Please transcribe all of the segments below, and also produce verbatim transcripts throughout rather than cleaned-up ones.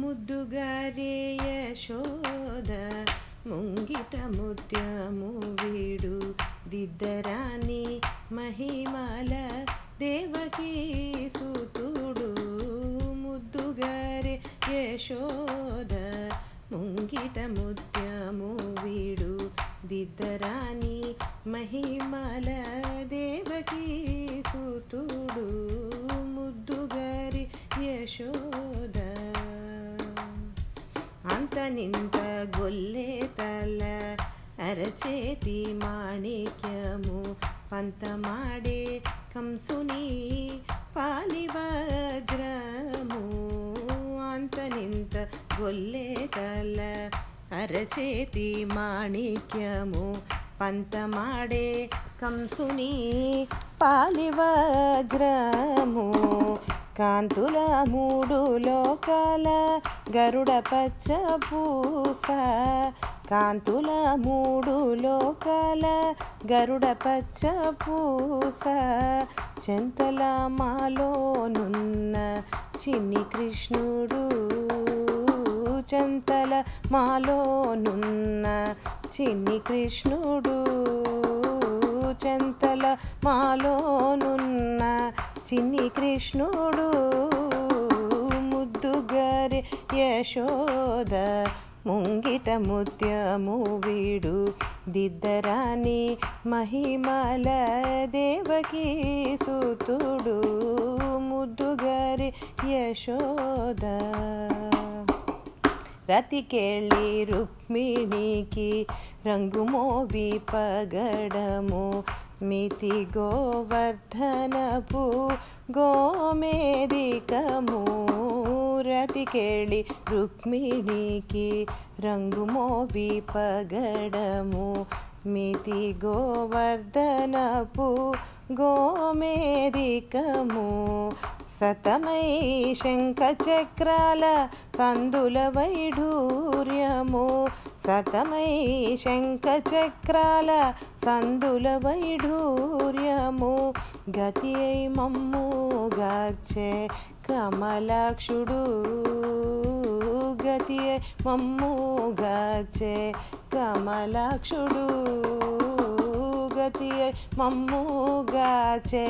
ముద్దుగారే యశోద ముంగిట ముత్యము వీడు దిద్దరాని మహిమల దేవకీ సూతుడు ముద్దుగారే యశోద ముంగిట ముత్యము వీడు దిద్దరాని మహిమల దేవకీ సూతుడు ముద్దుగారే యశోద అంతనింత గొల్లే తల అరచేతి మాణిక్యము పంతమాడే కంసుని పాలివజ్రము అంతనింత గొల్లే తల అరచేతి మాణిక్యము పంతమాడే కంసుని పాలివజ్రము కాంతుల మూడు లోకాల గరుడ పచ్చ పూస కాంతుల మూడు లోకాల గరుడ పచ్చ పూస చెంతల మాలోనున్న చిన్ని కృష్ణుడు చెంతల మాలోనున్న చిన్ని కృష్ణుడు చెంతల మాలోనున్న చిన్ని కృష్ణుడు ముద్దుగారే యశోద ముంగిట ముత్యము వీడు దిద్దరాని మహిమల దేవకీ సూతుడు ముద్దుగారే యశోద రతికెళ్ళి రుక్మిణికి రంగు మోవి పగడము మితి గోవర్ధనపు గోమేదికము రతికెళ్ళి రుక్మిణికి రంగు మోవి పగడము మితి గోవర్ధనపు గోమేదికము సతమై శంఖచక్రాల సందుల వైఢూర్యము సతమై శంఖచక్రాల సందుల వైఢూర్యము గతి అయి మమ్ము గాచే కమలాక్షుడు గతి అయి మమ్ము గాచే కమలాక్షుడు గతి అయి మమ్ము గాచే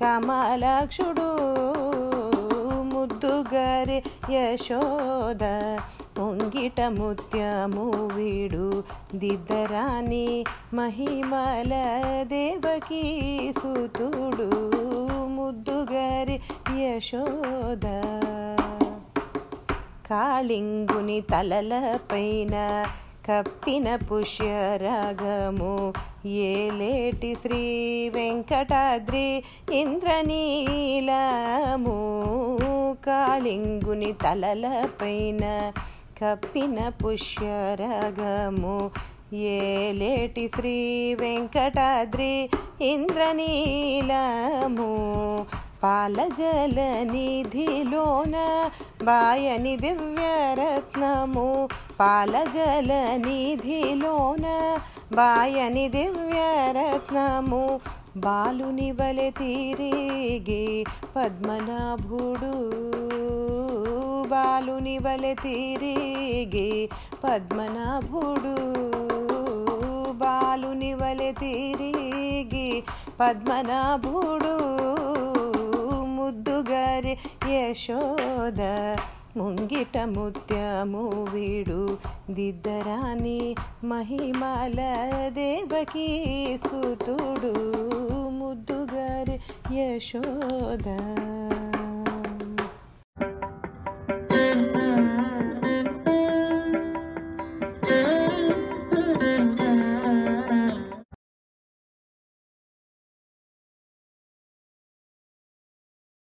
కమలాక్షుడు ముద్దుగారే యశోద ముంగిట ముత్యము వీడు దిద్దరాని మహిమల దేవకీ సూతుడు ముద్దుగారే యశోద కాళింగుని తలలపైన కప్పిన పుష్యరాగము ఏలేటి శ్రీ వెంకటాద్రి ఇంద్రనీలము కాళింగుని తలలపైన కప్పిన పుష్యరాగము ఏలేటి శ్రీ వెంకటాద్రి ఇంద్రనీలము పాలజల నిధిలోన బాయని దివ్యరత్నము పాలజల నిధిలోన బాయని దివ్యరత్నము బాలుని వలె తిరిగి పద్మనాభుడు బాలుని వలె తిరిగి పద్మనాభుడు బాలుని వలె తిరిగి పద్మనాభుడు ముద్దుగారే యశోద ముంగిట ముత్యము వీడు దిద్దరాని మహిమల దేవకీ సూతుడు ముద్దుగారే యశోద.